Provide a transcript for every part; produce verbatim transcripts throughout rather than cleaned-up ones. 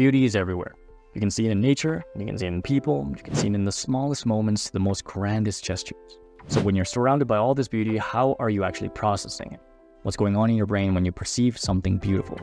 Beauty is everywhere. You can see it in nature, you can see it in people, you can see it in the smallest moments to the most grandest gestures. So when you're surrounded by all this beauty, how are you actually processing it? What's going on in your brain when you perceive something beautiful?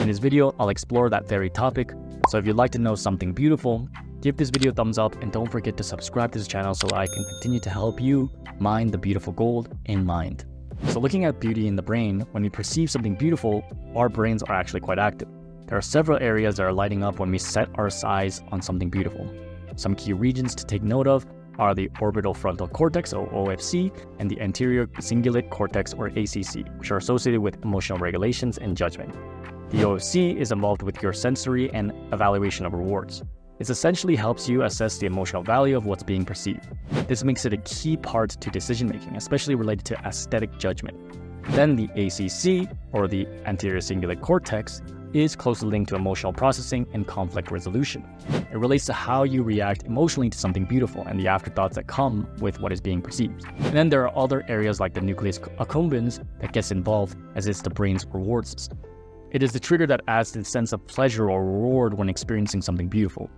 In this video, I'll explore that very topic. So if you'd like to know something beautiful, give this video a thumbs up and don't forget to subscribe to this channel so I can continue to help you mine the beautiful gold in mind. So looking at beauty in the brain, when we perceive something beautiful, our brains are actually quite active. There are several areas that are lighting up when we set our eyes on something beautiful. Some key regions to take note of are the orbital frontal cortex, or O F C, and the anterior cingulate cortex, or A C C, which are associated with emotional regulations and judgment. The O F C is involved with your sensory and evaluation of rewards. It essentially helps you assess the emotional value of what's being perceived. This makes it a key part to decision-making, especially related to aesthetic judgment. Then the A C C, or the anterior cingulate cortex, is closely linked to emotional processing and conflict resolution. It relates to how you react emotionally to something beautiful and the afterthoughts that come with what is being perceived. And then there are other areas like the nucleus accumbens that gets involved, as it's the brain's reward system. It is the trigger that adds the sense of pleasure or reward when experiencing something beautiful.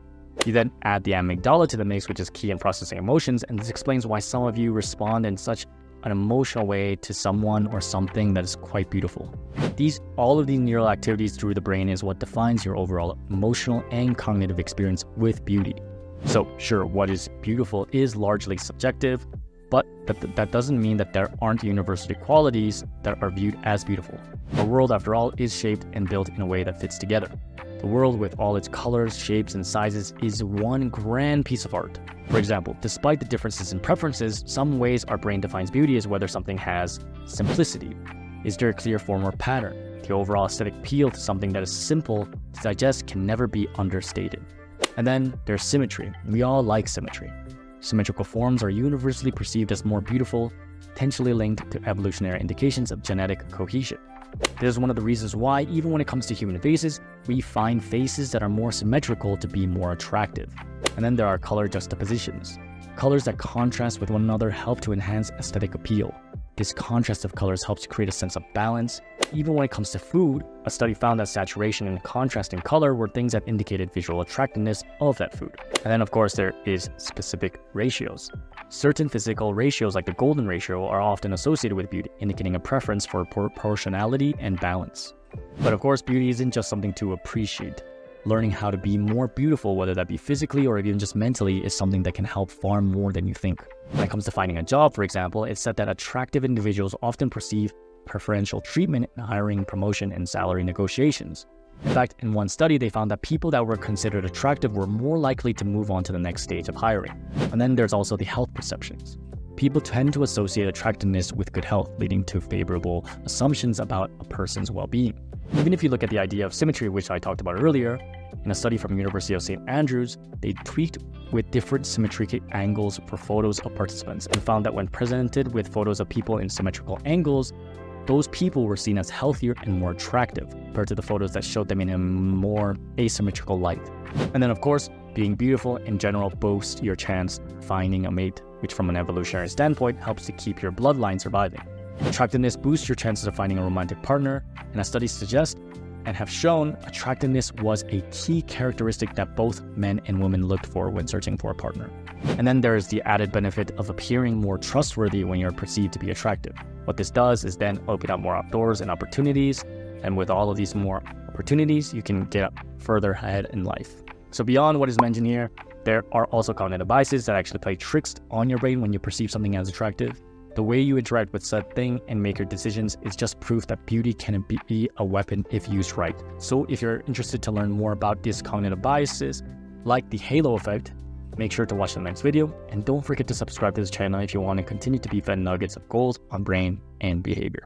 You then add the amygdala to the mix, which is key in processing emotions, and this explains why some of you respond in such an emotional way to someone or something that is quite beautiful. These, all of these neural activities through the brain is what defines your overall emotional and cognitive experience with beauty. So sure, what is beautiful is largely subjective, but that, that doesn't mean that there aren't universal qualities that are viewed as beautiful. Our world, after all, is shaped and built in a way that fits together. The world, with all its colors, shapes, and sizes, is one grand piece of art. For example, despite the differences in preferences, some ways our brain defines beauty is whether something has simplicity. Is there a clear form or pattern? The overall aesthetic appeal to something that is simple to digest can never be understated. And then there's symmetry. We all like symmetry. Symmetrical forms are universally perceived as more beautiful, potentially linked to evolutionary indications of genetic cohesion. This is one of the reasons why, even when it comes to human faces, we find faces that are more symmetrical to be more attractive. And then there are color juxtapositions. Colors that contrast with one another help to enhance aesthetic appeal. This contrast of colors helps create a sense of balance. Even when it comes to food, a study found that saturation and contrast in color were things that indicated visual attractiveness of that food. And then of course there is specific ratios. Certain physical ratios like the golden ratio are often associated with beauty, indicating a preference for proportionality and balance. But of course, beauty isn't just something to appreciate. Learning how to be more beautiful, whether that be physically or even just mentally, is something that can help far more than you think. When it comes to finding a job, for example, it's said that attractive individuals often perceive preferential treatment in hiring, promotion, and salary negotiations. In fact, in one study, they found that people that were considered attractive were more likely to move on to the next stage of hiring. And then there's also the health perceptions. People tend to associate attractiveness with good health, leading to favorable assumptions about a person's well-being. Even if you look at the idea of symmetry, which I talked about earlier, in a study from University of Saint Andrews, they tweaked with different symmetric angles for photos of participants and found that when presented with photos of people in symmetrical angles, those people were seen as healthier and more attractive compared to the photos that showed them in a more asymmetrical light. And then of course, being beautiful in general boosts your chance finding a mate, which from an evolutionary standpoint helps to keep your bloodline surviving. Attractiveness boosts your chances of finding a romantic partner, and as studies suggest and have shown, attractiveness was a key characteristic that both men and women looked for when searching for a partner. And then there is the added benefit of appearing more trustworthy when you're perceived to be attractive. What this does is then open up more outdoors and opportunities, and with all of these more opportunities, you can get further ahead in life. So beyond what is mentioned here, there are also cognitive biases that actually play tricks on your brain when you perceive something as attractive. The way you interact with said thing and make your decisions is just proof that beauty can be a weapon if used right. So if you're interested to learn more about these cognitive biases, like the halo effect, make sure to watch the next video, and don't forget to subscribe to this channel if you want to continue to be fed nuggets of gold on brain and behavior.